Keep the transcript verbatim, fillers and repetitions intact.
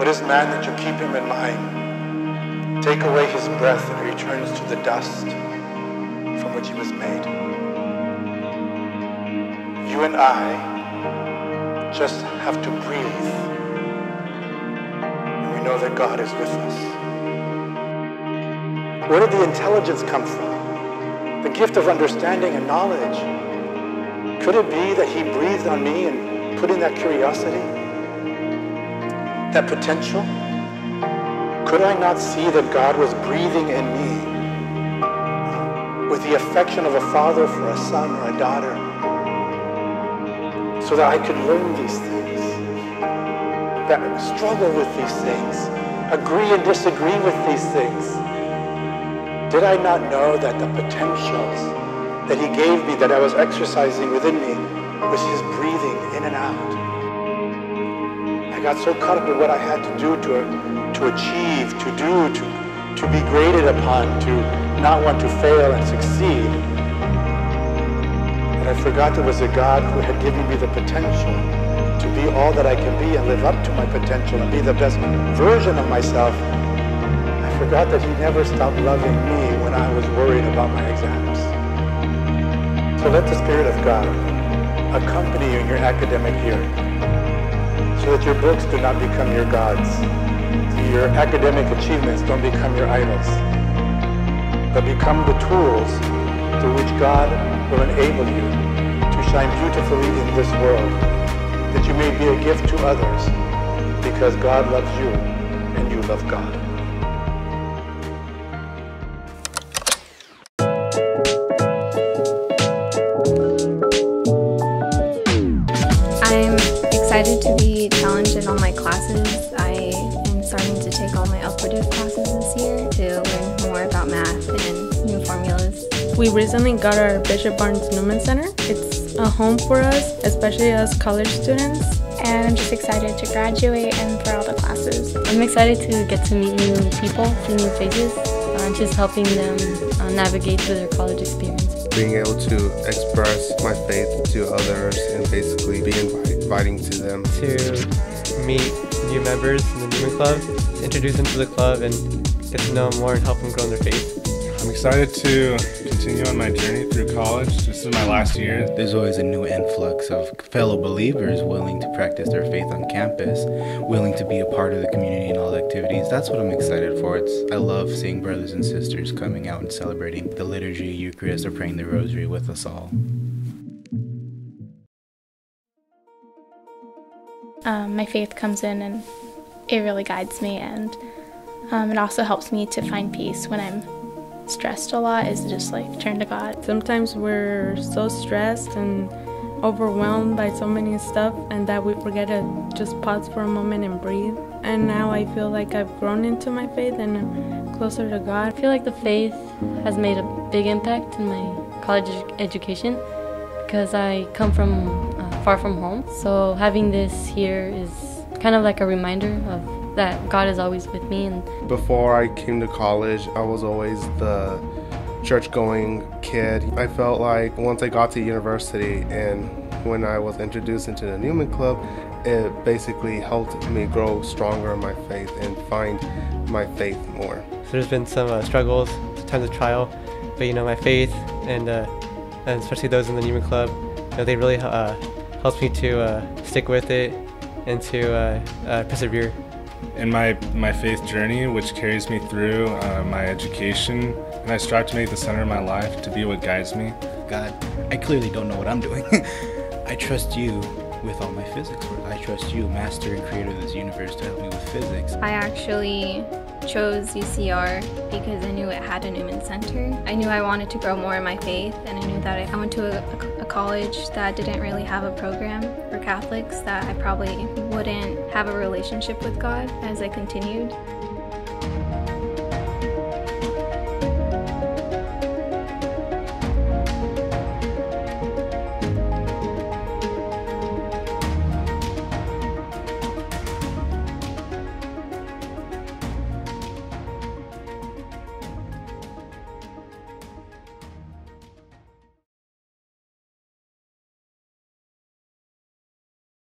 What is man that you keep him in mind? Take away his breath and he returns to the dust from which he was made. You and I just have to breathe, and we know that God is with us. Where did the intelligence come from? The gift of understanding and knowledge. Could it be that he breathed on me and put in that curiosity? That potential? Could I not see that God was breathing in me with the affection of a father for a son or a daughter, so that I could learn these things, that struggle with these things, agree and disagree with these things? Did I not know that the potentials that he gave me, that I was exercising within me, was his breathing in and out? I got so caught up in what I had to do to, to achieve, to do, to, to be graded upon, to not want to fail and succeed, that I forgot there was a God who had given me the potential to be all that I can be and live up to my potential and be the best version of myself. I forgot that he never stopped loving me when I was worried about my exams. So let the Spirit of God accompany you in your academic year, so that your books do not become your gods, so your academic achievements don't become your idols, but become the tools through which God will enable you to shine beautifully in this world, that you may be a gift to others, because God loves you and you love God. To be challenged in all my classes. I am starting to take all my operative classes this year to learn more about math and new formulas. We recently got our Bishop Barnes Newman Center. It's a home for us, especially as college students. And I'm just excited to graduate and for all the classes. I'm excited to get to meet new people, see new faces, and just helping them navigate through their college experience. Being able to express my faith to others and basically be inviting to them. To meet new members in the Newman Club, introduce them to the club and get to know them more and help them grow in their faith. I'm excited to continue on my journey through college. This is my last year. There's always a new influx of fellow believers willing to practice their faith on campus, willing to be a part of the community and all the activities. That's what I'm excited for. It's, I love seeing brothers and sisters coming out and celebrating the liturgy, Eucharist, or praying the rosary with us all. Um, my faith comes in and it really guides me, and um, it also helps me to find peace when I'm stressed a lot, is just like turn to God. Sometimes we're so stressed and overwhelmed by so many stuff, and that we forget to just pause for a moment and breathe. And now I feel like I've grown into my faith and I'm closer to God. I feel like the faith has made a big impact in my college ed education because I come from uh, far from home, so having this here is kind of like a reminder of that God is always with me. And before I came to college, I was always the church-going kid. I felt like once I got to university and when I was introduced into the Newman Club, it basically helped me grow stronger in my faith and find my faith more. So there's been some uh, struggles, times of trial, but you know, my faith and, uh, and especially those in the Newman Club, you know, they really uh, helped me to uh, stick with it and to uh, uh, persevere. In my, my faith journey, which carries me through uh, my education, and I strive to make the center of my life to be what guides me. God, I clearly don't know what I'm doing. I trust you with all my physics work. I trust you, master and creator of this universe, to help me with physics. I actually chose U C R because I knew it had a Newman Center. I knew I wanted to grow more in my faith, and I knew that I went to a, a college that didn't really have a program for Catholics, that I probably wouldn't have a relationship with God as I continued.